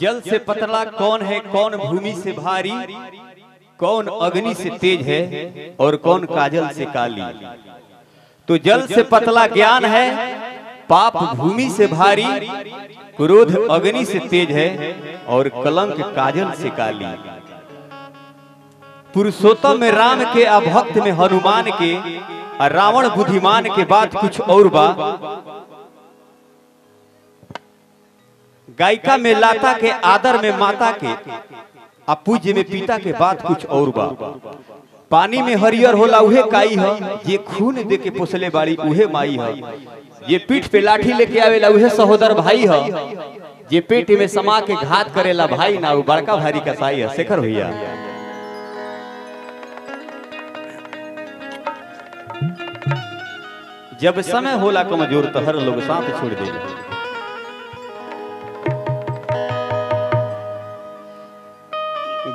जल से पतला कौन है, कौन भूमि से भारी, कौन अग्नि से तेज है और कौन काजल से काली। तो जल से पतला ज्ञान है, पाप भूमि से भारी, क्रोध अग्नि से तेज है और कलंक काजल से काली। पुरुषोत्तम में राम के, अभक्त में हनुमान के, और रावण बुद्धिमान के बाद कुछ और बा। गायिका में लाता के, आदर में माता के, पूज्य में पिता के बाद कुछ और बा। पानी में हरियर होला उहे काई है, ये खून दे के पोसले बाड़ी उहे माई है, ये पीठ पे लाठी लेके आवेला उहे सहोदर भाई है, ये पेट में समा के घात करेला भाई ना वो बड़का भारी कसाई है। शेखर भैया जब समय होला कमजोर तो हर लोग साथ छोड़ दे।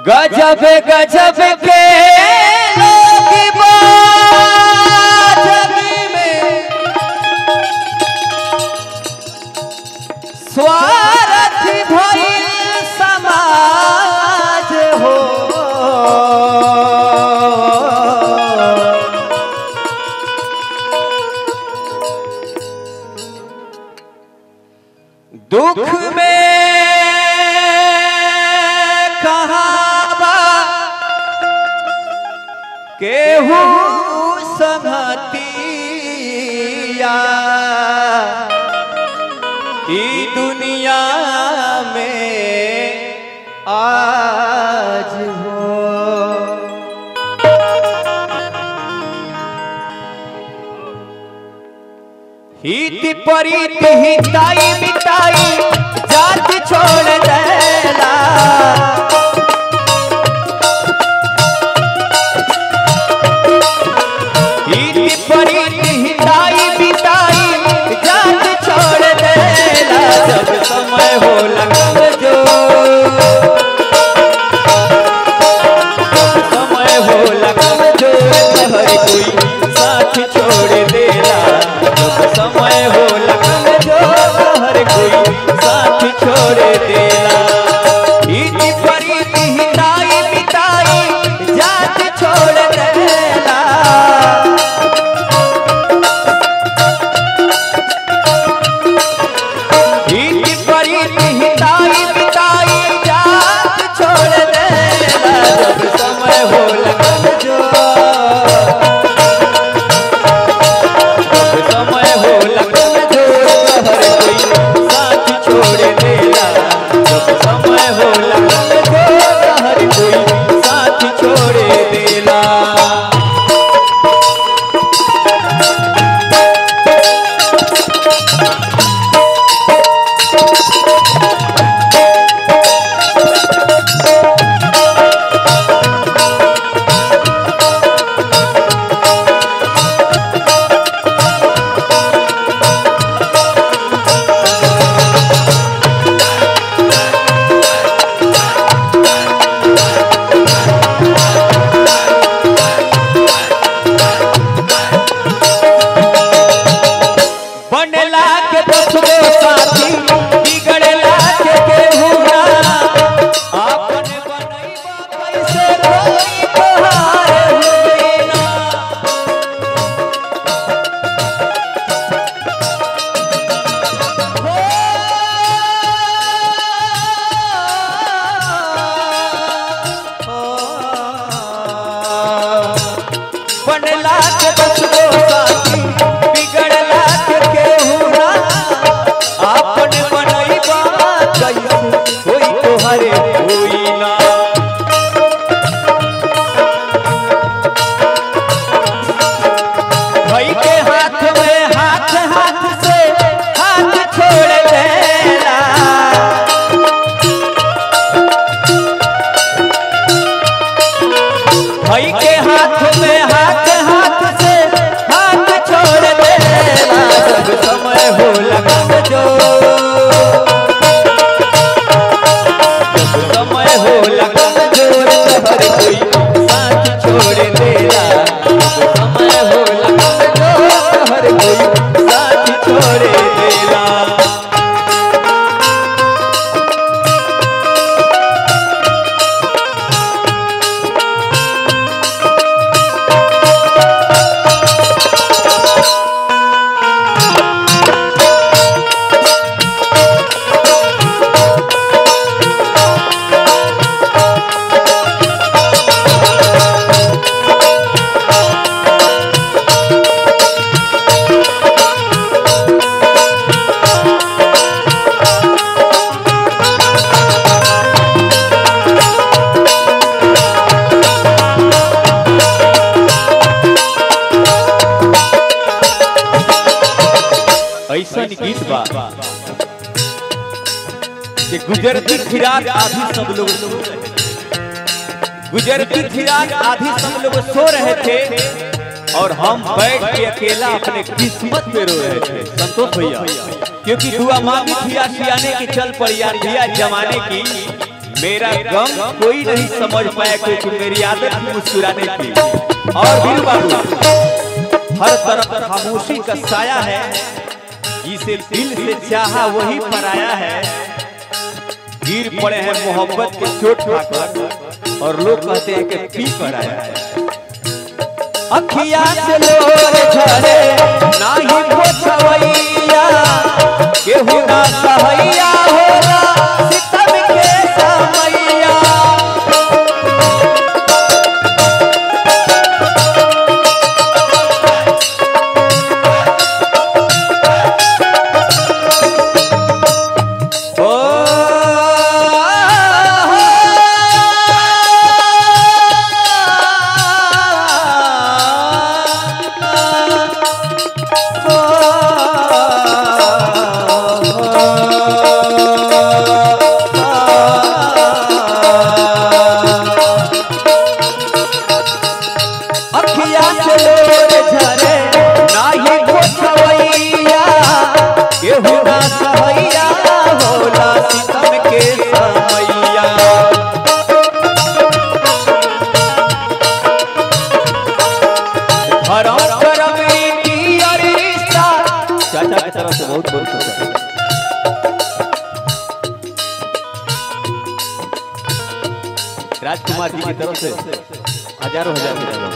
गजब गजब के लोग बात में स्वार्थ भइल समाज हो, दुख में केहू समहतिया ई दुनिया में आज हो। हित परित हिताई मिताई जात छोड़ देला, सब कि गुजरती खिरात आधी सब लोग सो रहे थे। गुजरती खिरात आधी सब लोग सो रहे थे और हम बैठ के अकेला अपने किस्मत पे रो रहे थे। संतोष भैया क्योंकि दुआ मांगी थी आशियाने की, चल पर यार दिया जमाने की, मेरा गम कोई नहीं समझ पाया क्योंकि मेरी आदत मुस्कुराने की। और वीर बाबू हर तरफ खामोशी का साया है, जिसे दिल से चाहा वही पराया है। गिर पड़े हैं मोहब्बत के चोट खाकर और लोग कहते हैं कि पी पर आया है। अखियां से लोर झरे नाही पोछवैया केहू ना सहैया होला सितम के समैया। राजकुमार जी की तरफ से हजारों हजार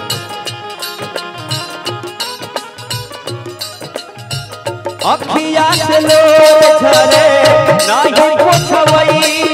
अखियां से लोर झरे नाही पोछवैया।